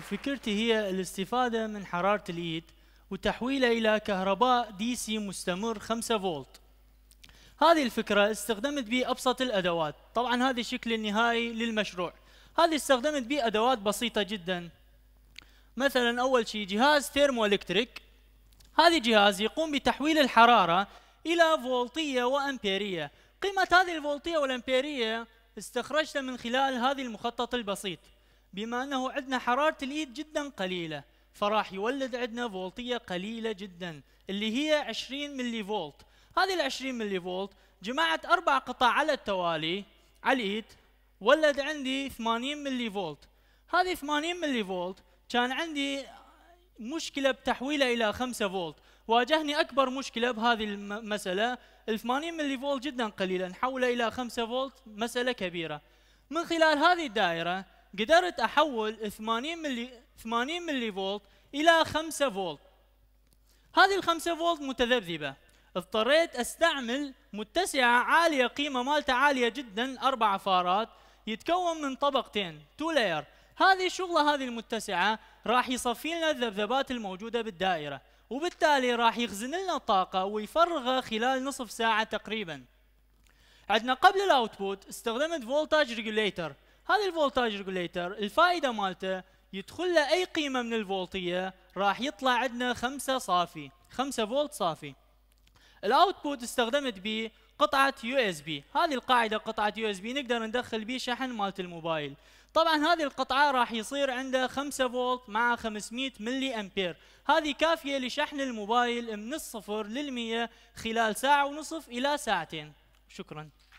فكرتي هي الاستفادة من حرارة الإيد وتحويلها إلى كهرباء دي سي مستمر 5 فولت. هذه الفكرة استخدمت بأبسط الأدوات، طبعا هذا الشكل النهائي للمشروع. هذه استخدمت بأدوات بسيطة جدا. مثلا أول شيء جهاز ثيرموالكتريك، هذا جهاز يقوم بتحويل الحرارة إلى فولتية وأمبيرية. قيمة هذه الفولتية والأمبيرية استخرجتها من خلال هذا المخطط البسيط. بما أنه عندنا حرارة الإيد جدا قليلة، فراح يولد عندنا فولتية قليلة جدا اللي هي 20 ملي فولت. هذه ال 20 ملي فولت جمعت 4 قطع على التوالي على الإيد، ولد عندي 80 ملي فولت. هذه 80 ملي فولت كان عندي مشكلة بتحويلها إلى 5 فولت. واجهني أكبر مشكلة بهذه المسألة، ال 80 ملي فولت جدا قليلة، نحولها إلى 5 فولت مسألة كبيرة. من خلال هذه الدائرة قدرت أحول 80 ملي فولت إلى 5 فولت. هذه ال 5 فولت متذبذبة، اضطريت أستعمل متسعة عالية قيمة مالتها عالية جدا 4 فارات، يتكون من طبقتين 2 لاير. هذه الشغلة هذه المتسعة راح يصفي لنا الذبذبات الموجودة بالدائرة، وبالتالي راح يخزن لنا الطاقة ويفرغها خلال نصف ساعة تقريبا. عندنا قبل الاوتبوت استخدمت فولتاج ريجوليتر. هذا الفولتاج ريجوليتر الفائدة مالته يدخل له أي قيمة من الفولتية راح يطلع عندنا 5 صافي، 5 فولت صافي. الاوتبوت استخدمت به قطعة USB، هذه القاعدة قطعة USB نقدر ندخل به شحن مالت الموبايل. طبعا هذه القطعة راح يصير عندها 5 فولت مع 500 ملي أمبير، هذه كافية لشحن الموبايل من 0 لل100 خلال ساعة ونصف إلى ساعتين. شكرا.